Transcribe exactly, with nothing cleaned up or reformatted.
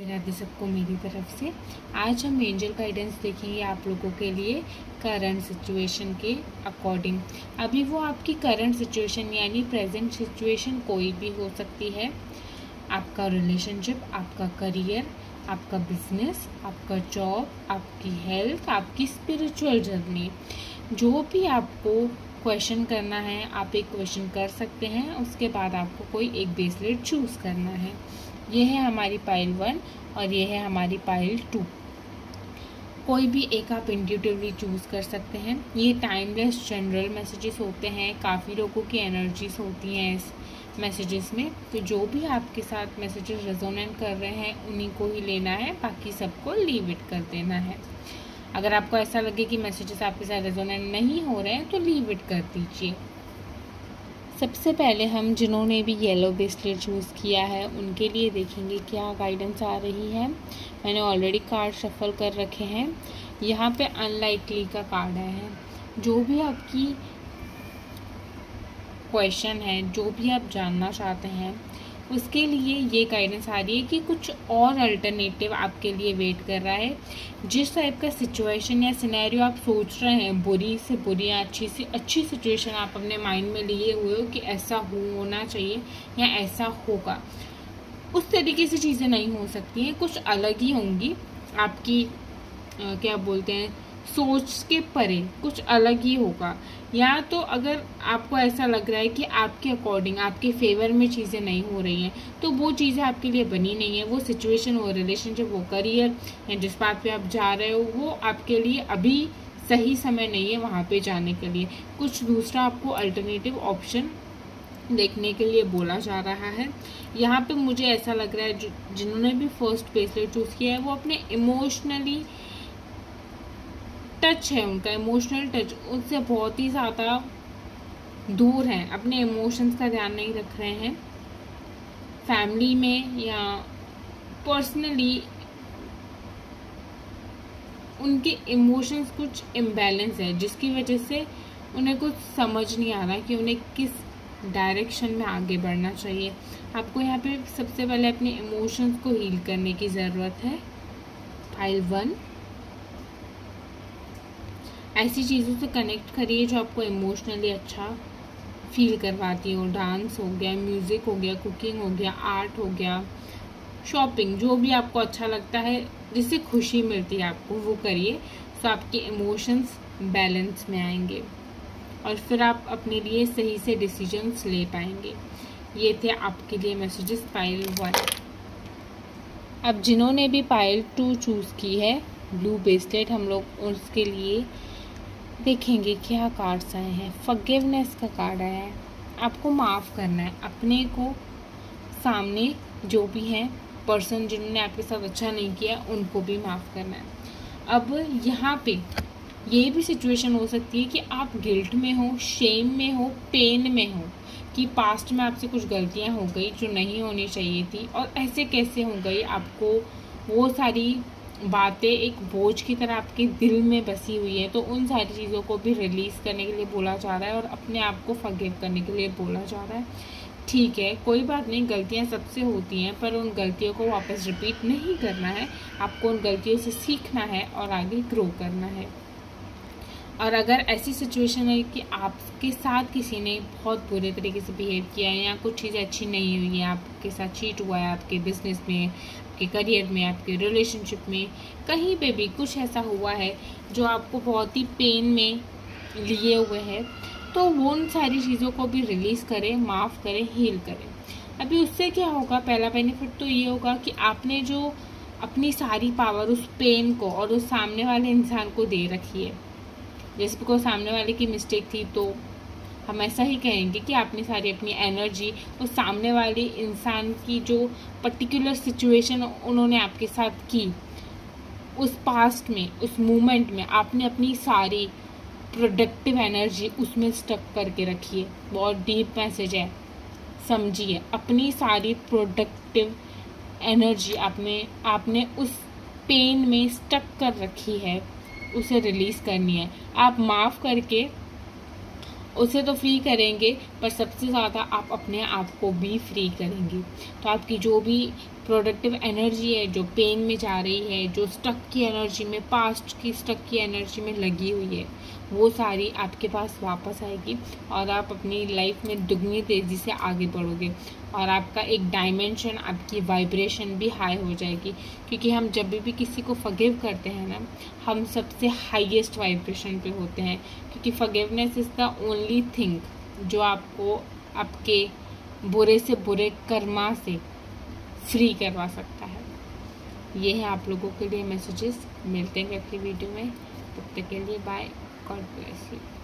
राधे सबको मेरी तरफ से। आज हम एंजल गाइडेंस देखेंगे आप लोगों के लिए करंट सिचुएशन के अकॉर्डिंग। अभी वो आपकी करंट सिचुएशन यानी प्रेजेंट सिचुएशन कोई भी हो सकती है, आपका रिलेशनशिप, आपका करियर, आपका बिजनेस, आपका जॉब, आपकी हेल्थ, आपकी स्पिरिचुअल जर्नी, जो भी आपको क्वेश्चन करना है आप एक क्वेश्चन कर सकते हैं। उसके बाद आपको कोई एक बेसलेट चूज़ करना है। ये है हमारी पाइल वन और ये है हमारी पाइल टू। कोई भी एक आप इंट्यूटिवली चूज़ कर सकते हैं। ये टाइमलेस जनरल मैसेजेस होते हैं, काफ़ी लोगों की एनर्जीज होती हैं इस मैसेजेस में, तो जो भी आपके साथ मैसेजेस रेजोनेट कर रहे हैं उन्हीं को ही लेना है, बाकी सबको लीव इट कर देना है। अगर आपको ऐसा लगे कि मैसेजेस आपके साथ रेजोनेट नहीं हो रहे हैं तो लीव इट कर दीजिए। सबसे पहले हम जिन्होंने भी येलो ब्रेसलेट चूज़ किया है उनके लिए देखेंगे क्या गाइडेंस आ रही है। मैंने ऑलरेडी कार्ड शफल कर रखे हैं। यहाँ पे अनलाइकली का कार्ड है। जो भी आपकी क्वेश्चन है, जो भी आप जानना चाहते हैं, उसके लिए ये गाइडेंस आ रही है कि कुछ और अल्टरनेटिव आपके लिए वेट कर रहा है। जिस टाइप का सिचुएशन या सिनेरियो आप सोच रहे हैं, बुरी से बुरी या अच्छी से अच्छी सिचुएशन आप अपने माइंड में लिए हुए हो कि ऐसा होना चाहिए या ऐसा होगा, उस तरीके से चीज़ें नहीं हो सकती हैं, कुछ अलग ही होंगी। आपकी आ, क्या बोलते हैं, सोच के परे कुछ अलग ही होगा। या तो अगर आपको ऐसा लग रहा है कि आपके अकॉर्डिंग, आपके फेवर में चीज़ें नहीं हो रही हैं, तो वो चीज़ें आपके लिए बनी नहीं है। वो सिचुएशन, वो रिलेशनशिप, वो करियर या जिस बात पे आप जा रहे हो वो आपके लिए अभी सही समय नहीं है वहाँ पे जाने के लिए। कुछ दूसरा आपको अल्टरनेटिव ऑप्शन देखने के लिए बोला जा रहा है। यहाँ पे मुझे ऐसा लग रहा है जिन्होंने भी फर्स्ट ब्रेसलेट चूज़ किया है वो अपने इमोशनली टच है, उनका इमोशनल टच, उनसे बहुत ही ज़्यादा दूर हैं, अपने इमोशंस का ध्यान नहीं रख रहे हैं। फैमिली में या पर्सनली उनके इमोशंस कुछ इम्बैलेंस है, जिसकी वजह से उन्हें कुछ समझ नहीं आ रहा कि उन्हें किस डायरेक्शन में आगे बढ़ना चाहिए। आपको यहाँ पे सबसे पहले अपने इमोशंस को हील करने की ज़रूरत है। पाइल वन, ऐसी चीज़ों से कनेक्ट करिए जो आपको इमोशनली अच्छा फील करवाती हो। डांस हो गया, म्यूज़िक हो गया, कुकिंग हो गया, आर्ट हो गया, शॉपिंग, जो भी आपको अच्छा लगता है, जिससे खुशी मिलती है आपको, वो करिए। तो आपके इमोशंस बैलेंस में आएंगे और फिर आप अपने लिए सही से डिसीजंस ले पाएंगे। ये थे आपके लिए मैसेजेस पाइल वन। अब जिन्होंने भी पाइल टू चूज़ की है, ब्लू ब्रेसलेट, हम लोग उसके लिए देखेंगे क्या कार्ड्स आए हैं। फॉरगिवनेस का कार्ड आया है। आपको माफ़ करना है अपने को, सामने जो भी हैं पर्सन जिन्होंने आपके साथ अच्छा नहीं किया उनको भी माफ़ करना है। अब यहाँ पे ये भी सिचुएशन हो सकती है कि आप गिल्ट में हो, शेम में हो, पेन में हो कि पास्ट में आपसे कुछ गलतियाँ हो गई जो नहीं होनी चाहिए थी और ऐसे कैसे हो गई। आपको वो सारी बातें एक बोझ की तरह आपके दिल में बसी हुई है, तो उन सारी चीज़ों को भी रिलीज़ करने के लिए बोला जा रहा है और अपने आप को फॉरगिव करने के लिए बोला जा रहा है। ठीक है, कोई बात नहीं, गलतियां सबसे होती हैं, पर उन गलतियों को वापस रिपीट नहीं करना है। आपको उन गलतियों से सीखना है और आगे ग्रो करना है। और अगर ऐसी सिचुएशन है कि आपके साथ किसी ने बहुत बुरे तरीके से बिहेव किया है या कुछ चीज़ें अच्छी नहीं हुई है, आपके साथ चीट हुआ है, आपके बिजनेस में, आपके करियर में, आपके रिलेशनशिप में, कहीं पे भी कुछ ऐसा हुआ है जो आपको बहुत ही पेन में लिए हुए है, तो वो उन सारी चीज़ों को भी रिलीज़ करें, माफ़ करें, हील करें। अभी उससे क्या होगा, पहला बेनिफिट तो ये होगा कि आपने जो अपनी सारी पावर उस पेन को और उस सामने वाले इंसान को दे रखी है, जैसे कोई सामने वाले की मिस्टेक थी तो हम ऐसा ही कहेंगे कि आपने सारी अपनी एनर्जी उस सामने वाले इंसान की जो पर्टिकुलर सिचुएशन उन्होंने आपके साथ की, उस पास्ट में, उस मोमेंट में आपने अपनी सारी प्रोडक्टिव एनर्जी उसमें स्टक करके रखी है। बहुत डीप मैसेज है, समझिए। अपनी सारी प्रोडक्टिव एनर्जी आपने आपने उस पेन में स्टक कर रखी है, उसे रिलीज़ करनी है। आप माफ़ करके उसे तो फ्री करेंगे, पर सबसे ज़्यादा आप अपने आप को भी फ्री करेंगे। तो आपकी जो भी प्रोडक्टिव एनर्जी है जो पेन में जा रही है, जो स्टक की एनर्जी में, पास्ट की स्टक की एनर्जी में लगी हुई है, वो सारी आपके पास वापस आएगी और आप अपनी लाइफ में दुगनी तेज़ी से आगे बढ़ोगे और आपका एक डायमेंशन, आपकी वाइब्रेशन भी हाई हो जाएगी। क्योंकि हम जब भी किसी को फॉरगिव करते हैं ना, हम सबसे हाईएस्ट वाइब्रेशन पे होते हैं। क्योंकि forgiveness is the only thing जो आपको आपके बुरे से बुरे कर्मा से फ्री करवा सकता है। ये है आप लोगों के लिए मैसेजेस। मिलते हैं अगली वीडियो में, तब तक के लिए बाय, गॉड ब्लेस यू।